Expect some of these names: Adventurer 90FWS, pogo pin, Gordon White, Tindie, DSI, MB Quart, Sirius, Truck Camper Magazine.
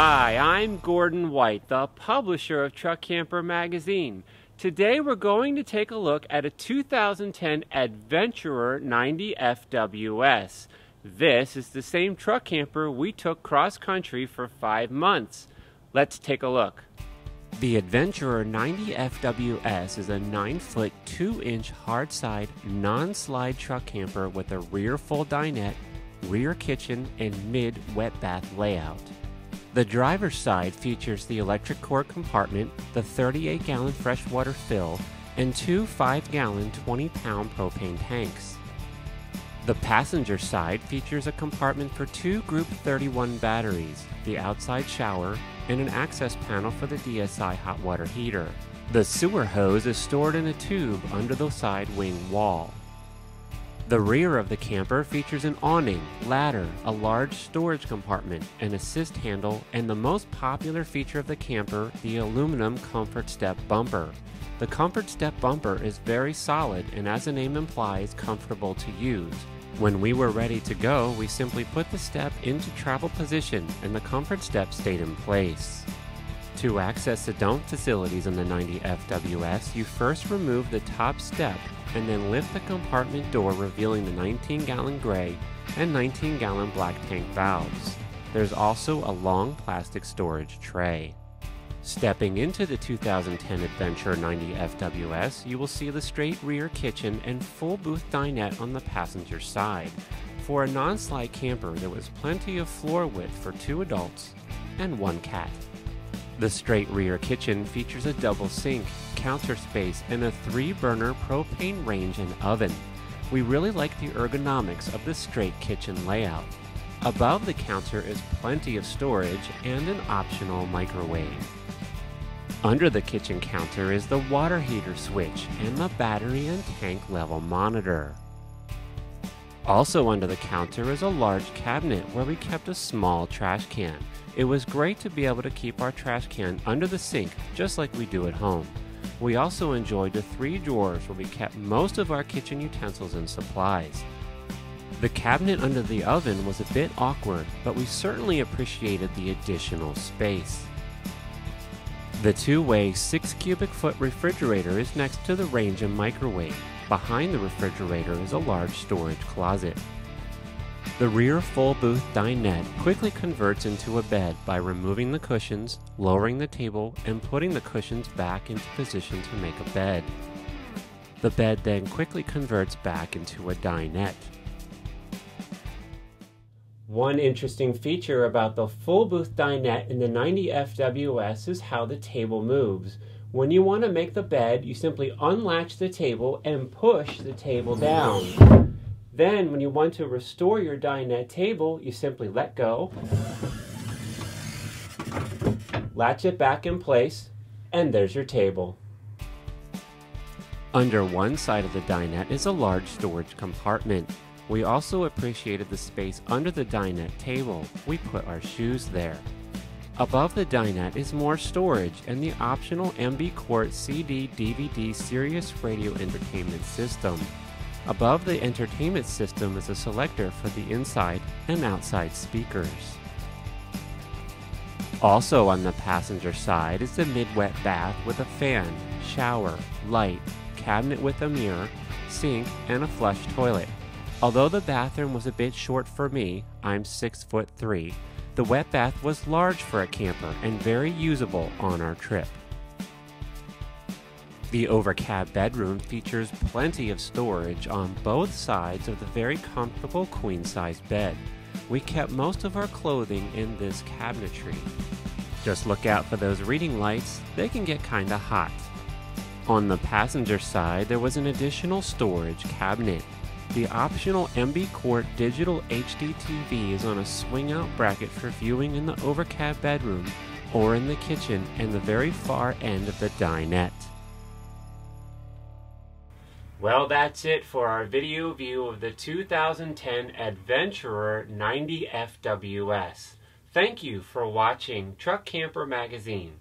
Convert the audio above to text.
Hi, I'm Gordon White, the publisher of Truck Camper Magazine. Today we're going to take a look at a 2010 Adventurer 90FWS. This is the same truck camper we took cross-country for 5 months. Let's take a look. The Adventurer 90FWS is a 9-foot, 2-inch hardside, non-slide truck camper with a rear full dinette, rear kitchen, and mid-wet bath layout. The driver's side features the electric core compartment, the 38-gallon freshwater fill, and two 5-gallon 20-pound propane tanks. The passenger side features a compartment for two Group 31 batteries, the outside shower, and an access panel for the DSI hot water heater. The sewer hose is stored in a tube under the side wing wall. The rear of the camper features an awning, ladder, a large storage compartment, an assist handle, and the most popular feature of the camper, the aluminum comfort step bumper. The comfort step bumper is very solid and, as the name implies, comfortable to use. When we were ready to go, we simply put the step into travel position and the comfort step stayed in place. To access the dump facilities on the 90FWS, you first remove the top step and then lift the compartment door, revealing the 19-gallon gray and 19-gallon black tank valves. There's also a long plastic storage tray. Stepping into the 2010 Adventurer 90FWS, you will see the straight rear kitchen and full booth dinette on the passenger side. For a non-slide camper, there was plenty of floor width for 2 adults and 1 cat. The straight rear kitchen features a double sink, counter space, and a 3-burner propane range and oven. We really like the ergonomics of the straight kitchen layout. Above the counter is plenty of storage and an optional microwave. Under the kitchen counter is the water heater switch and the battery and tank level monitor. Also under the counter is a large cabinet where we kept a small trash can. It was great to be able to keep our trash can under the sink just like we do at home. We also enjoyed the 3 drawers where we kept most of our kitchen utensils and supplies. The cabinet under the oven was a bit awkward, but we certainly appreciated the additional space. The 2-way 6-cubic-foot refrigerator is next to the range and microwave. Behind the refrigerator is a large storage closet. The rear full booth dinette quickly converts into a bed by removing the cushions, lowering the table, and putting the cushions back into position to make a bed. The bed then quickly converts back into a dinette. One interesting feature about the full booth dinette in the 90FWS is how the table moves. When you want to make the bed, you simply unlatch the table and push the table down. Then, when you want to restore your dinette table, you simply let go, latch it back in place, and there's your table. Under one side of the dinette is a large storage compartment. We also appreciated the space under the dinette table. We put our shoes there. Above the dinette is more storage and the optional MB Quart CD/DVD Sirius Radio Entertainment System. Above the entertainment system is a selector for the inside and outside speakers. Also on the passenger side is the mid-wet bath with a fan, shower, light, cabinet with a mirror, sink, and a flush toilet. Although the bathroom was a bit short for me, I'm 6'3", the wet bath was large for a camper and very usable on our trip. The overcab bedroom features plenty of storage on both sides of the very comfortable queen-size bed. We kept most of our clothing in this cabinetry. Just look out for those reading lights, they can get kinda hot. On the passenger side, there was an additional storage cabinet. The optional MB Quart digital HD TV is on a swing-out bracket for viewing in the overcab bedroom or in the kitchen and the very far end of the dinette. Well, that's it for our video view of the 2010 Adventurer 90FWS. Thank you for watching Truck Camper Magazine.